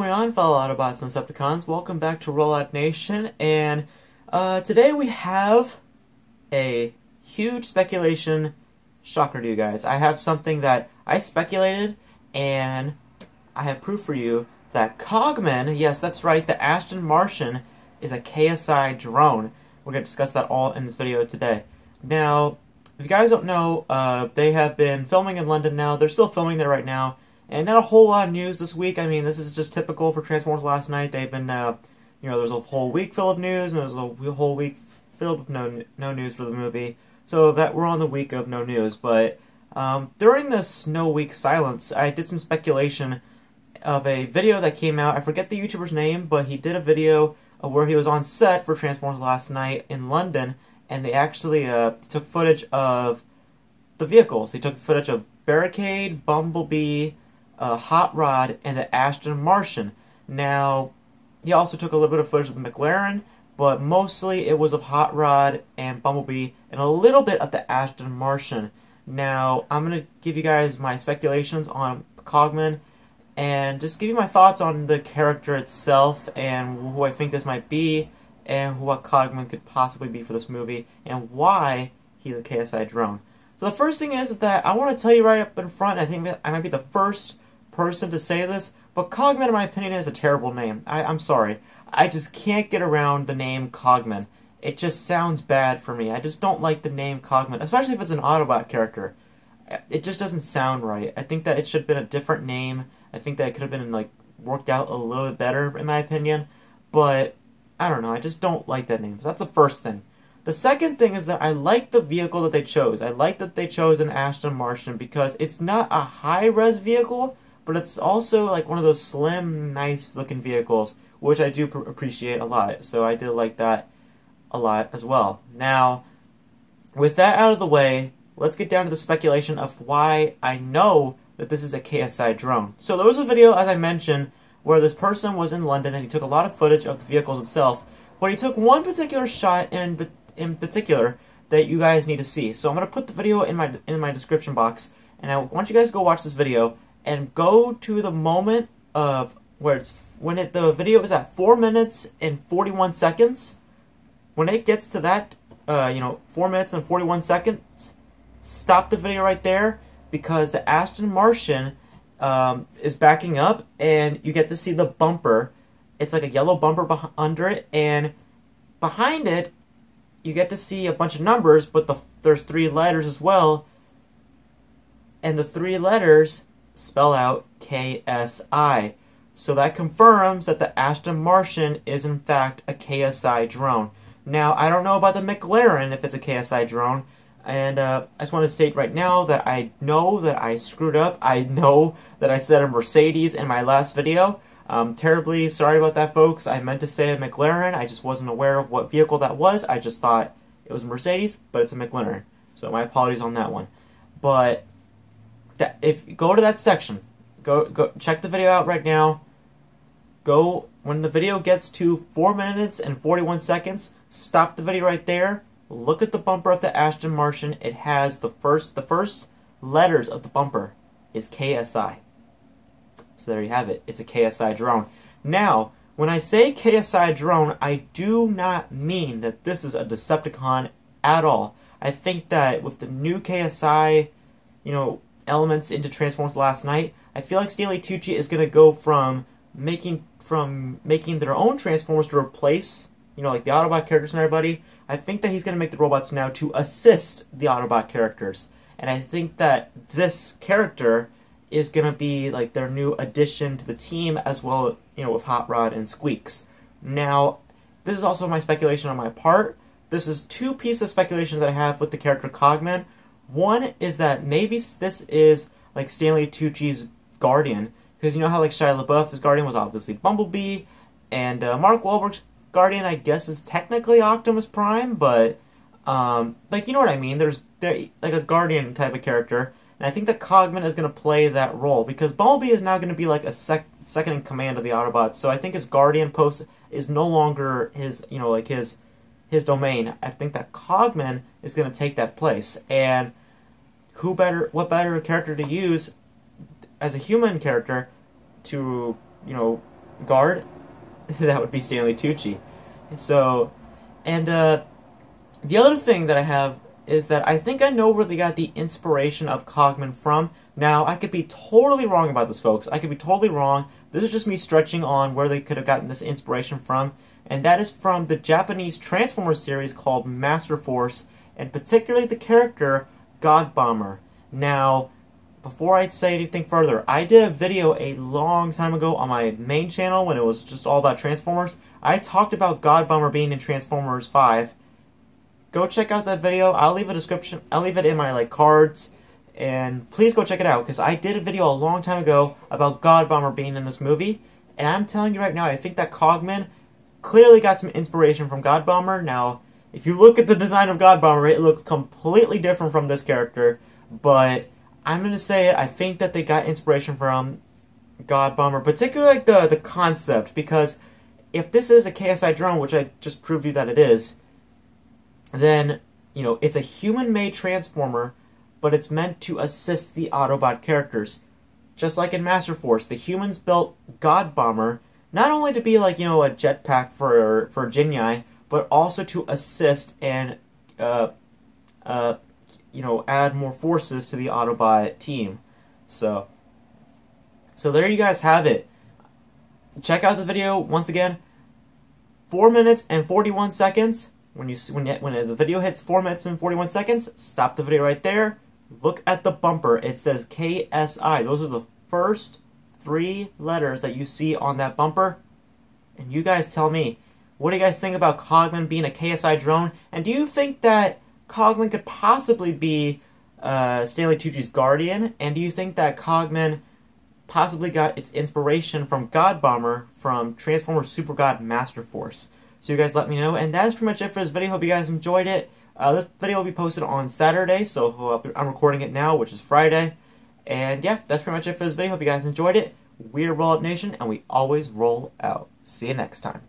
going on, fellow Autobots and Decepticons? Welcome back to Rollout Nation, and today we have a huge speculation shocker to you guys. I have something that I speculated, and I have proof for you that Cogman, yes that's right, the Aston Martin is a KSI drone. We're going to discuss that all in this video today. Now, if you guys don't know, they have been filming in London now. They're still filming there right now. And not a whole lot of news this week. I mean, this is just typical for Transformers Last Night. They've been, there's a whole week filled of news, and there's a whole week filled with no news for the movie. So that we're on the week of no news. But during this no-week silence, I did some speculation of a video that came out. I forget the YouTuber's name, but he did a video of where he was on set for Transformers Last Night in London, and they actually took footage of the vehicles. They took footage of Barricade, Bumblebee, Hot Rod, and the Aston Martin. Now, he also took a little bit of footage of the McLaren, but mostly it was of Hot Rod and Bumblebee, and a little bit of the Aston Martin. Now, I'm going to give you guys my speculations on Cogman, and just give you my thoughts on the character itself, and who I think this might be, and what Cogman could possibly be for this movie, and why he's a KSI drone. So the first thing is that I want to tell you right up in front, I think that I might be the first person to say this, but Cogman, in my opinion, is a terrible name. I'm sorry. I just can't get around the name Cogman. It just sounds bad for me. I just don't like the name Cogman, especially if it's an Autobot character. It just doesn't sound right. I think that it should have been a different name. I think that it could have been, like, worked out a little bit better, in my opinion. But, I don't know. I just don't like that name. So that's the first thing. The second thing is that I like the vehicle that they chose. I like that they chose an Aston Martin because it's not a high-res vehicle, but it's also like one of those slim, nice-looking vehicles, which I do appreciate a lot. So I did like that a lot as well. Now, with that out of the way, let's get down to the speculation of why I know that this is a KSI drone. So there was a video, as I mentioned, where this person was in London and he took a lot of footage of the vehicles itself, but he took one particular shot in particular that you guys need to see. So I'm going to put the video in my description box, and I want you guys to go watch this video and go to the moment of where it's the video is at 4 minutes and 41 seconds. When it gets to that 4 minutes and 41 seconds, stop the video right there, because the Aston Martin is backing up and you get to see the bumper. It's like a yellow bumper under it, and behind it you get to see a bunch of numbers, but there's 3 letters as well, and the 3 letters spell out KSI. So that confirms that the Aston Martin is in fact a KSI drone. Now, I don't know about the McLaren if it's a KSI drone, and I just want to state right now that I know that I screwed up. I know that I said a Mercedes in my last video. Terribly sorry about that, folks. I meant to say a McLaren. I just wasn't aware of what vehicle that was. I just thought it was a Mercedes, but it's a McLaren. So my apologies on that one. But that, if go to that section, go check the video out right now. Go when the video gets to 4 minutes and 41 seconds. Stop the video right there. Look at the bumper of the Aston Martin. It has the first letters of the bumper is KSI. So there you have it. It's a KSI drone. Now, when I say KSI drone, I do not mean that this is a Decepticon at all. I think that with the new KSI, elements into Transformers Last Night, I feel like Stanley Tucci is going to go from making their own Transformers to replace, like the Autobot characters and everybody. I think that he's going to make the robots now to assist the Autobot characters. And I think that this character is going to be like their new addition to the team, as well, with Hot Rod and Squeaks. Now, this is also my speculation on my part. This is 2 pieces of speculation that I have with the character Cogman. One is that maybe this is like Stanley Tucci's Guardian, because you know how like Shia LaBeouf's Guardian was obviously Bumblebee, and Mark Wahlberg's Guardian, I guess, is technically Optimus Prime, but you know what I mean. There's like a Guardian type of character. And I think that Cogman is going to play that role, because Bumblebee is now going to be like a second in command of the Autobots. So I think his Guardian post is no longer his, like his domain. I think that Cogman is going to take that place. And what better character to use as a human character to, guard, that would be Stanley Tucci. So, and the other thing that I have is that I think I know where they got the inspiration of Cogman from. Now, I could be totally wrong about this, folks. I could be totally wrong. This is just me stretching on where they could have gotten this inspiration from, and that is from the Japanese Transformers series called Master Force, and particularly the character God Bomber. Now, before I say anything further, I did a video a long time ago on my main channel when it was just all about Transformers. I talked about God Bomber being in Transformers 5. Go check out that video. I'll leave a description. I'll leave it in my like cards, and please go check it out because I did a video a long time ago about God Bomber being in this movie. And I'm telling you right now, I think that Cogman clearly got some inspiration from God Bomber. Now, if you look at the design of God Bomber, it looks completely different from this character, but I'm going to say it, I think that they got inspiration from God Bomber, particularly like the concept, because if this is a KSI drone, which I just proved you that it is, then, you know, it's a human-made transformer, but it's meant to assist the Autobot characters. Just like in Master Force, the humans built God Bomber not only to be like, you know, a jetpack for Jinyi, but also to assist and, you know, add more forces to the Autobot team. So there you guys have it. Check out the video once again. 4 minutes and 41 seconds. When the video hits 4 minutes and 41 seconds, stop the video right there. Look at the bumper. It says KSI. Those are the first 3 letters that you see on that bumper. And you guys tell me, what do you guys think about Cogman being a KSI drone? And do you think that Cogman could possibly be Stanley Tucci's guardian, and do you think that Cogman possibly got its inspiration from God Bomber from Transformers Super God Master Force? So you guys let me know, and that is pretty much it for this video. Hope you guys enjoyed it. This video will be posted on Saturday, so I'm recording it now, which is Friday. And yeah, that's pretty much it for this video. Hope you guys enjoyed it. We're Rollout Nation, and we always roll out. See you next time.